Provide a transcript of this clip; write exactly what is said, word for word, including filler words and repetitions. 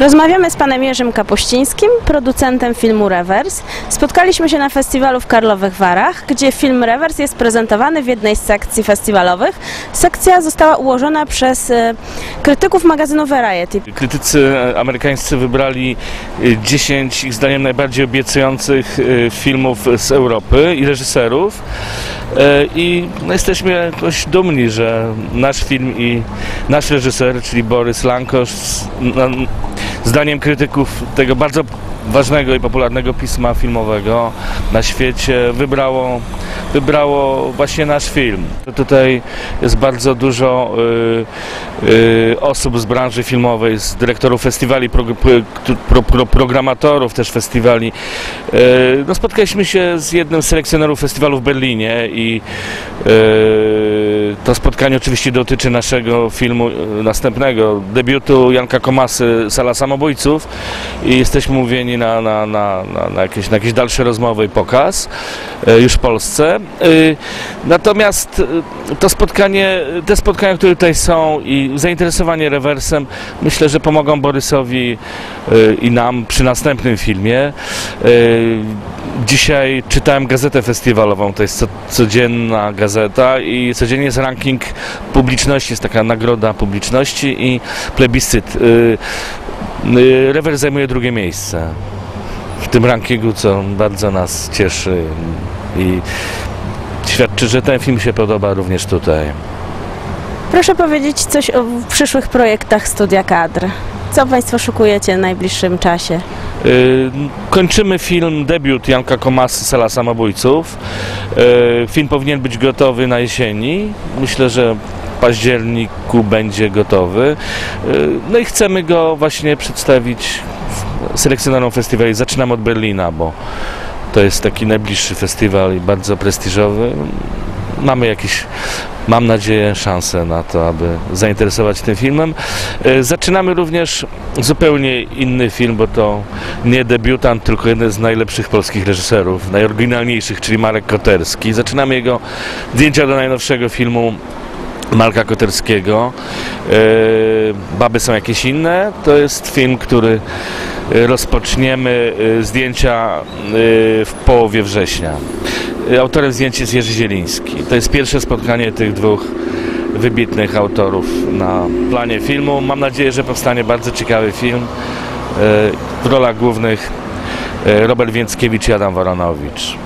Rozmawiamy z panem Jerzym Kapuścińskim, producentem filmu Rewers. Spotkaliśmy się na festiwalu w Karlowych Warach, gdzie film Rewers jest prezentowany w jednej z sekcji festiwalowych. Sekcja została ułożona przez krytyków magazynu Variety. Krytycy amerykańscy wybrali dziesięć ich zdaniem najbardziej obiecujących filmów z Europy i reżyserów. I jesteśmy jakoś dumni, że nasz film i nasz reżyser, czyli Borys Lankosz, zdaniem krytyków tego bardzo ważnego i popularnego pisma filmowego na świecie wybrało, wybrało właśnie nasz film. Tutaj jest bardzo dużo y, y, osób z branży filmowej, z dyrektorów festiwali, pro, pro, pro, programatorów też festiwali. Y, no spotkaliśmy się z jednym z selekcjonerów festiwalu w Berlinie i y, to spotkanie oczywiście dotyczy naszego filmu następnego, debiutu Janka Komasy, Sala Samobójców, i jesteśmy mówieni Na, na, na, na, jakieś, na jakieś dalsze rozmowy i pokaz już w Polsce. Natomiast to spotkanie, te spotkania, które tutaj są, i zainteresowanie Rewersem, myślę, że pomogą Borysowi i nam przy następnym filmie. Dzisiaj czytałem gazetę festiwalową, to jest codzienna gazeta i codziennie jest ranking publiczności, jest taka nagroda publiczności i plebiscyt. Rewers zajmuje drugie miejsce w tym rankingu, co bardzo nas cieszy i świadczy, że ten film się podoba również tutaj. Proszę powiedzieć coś o przyszłych projektach studia Kadr. Co państwo szukujecie w najbliższym czasie? Yy, kończymy film, debiut Janka Komasy, Sala Samobójców. Yy, film powinien być gotowy na jesieni. Myślę, że w październiku będzie gotowy. No i chcemy go właśnie przedstawić selekcjonerom festiwali. Zaczynam od Berlina, bo to jest taki najbliższy festiwal i bardzo prestiżowy. Mamy jakieś, mam nadzieję, szansę na to, aby zainteresować się tym filmem. Zaczynamy również zupełnie inny film, bo to nie debiutant, tylko jeden z najlepszych polskich reżyserów, najoryginalniejszych, czyli Marek Koterski. Zaczynamy jego zdjęcia do najnowszego filmu Marka Koterskiego, Baby są jakieś inne. To jest film, który rozpoczniemy zdjęcia w połowie września. Autorem zdjęć jest Jerzy Zieliński. To jest pierwsze spotkanie tych dwóch wybitnych autorów na planie filmu. Mam nadzieję, że powstanie bardzo ciekawy film. W rolach głównych Robert Więckiewicz i Adam Woronowicz.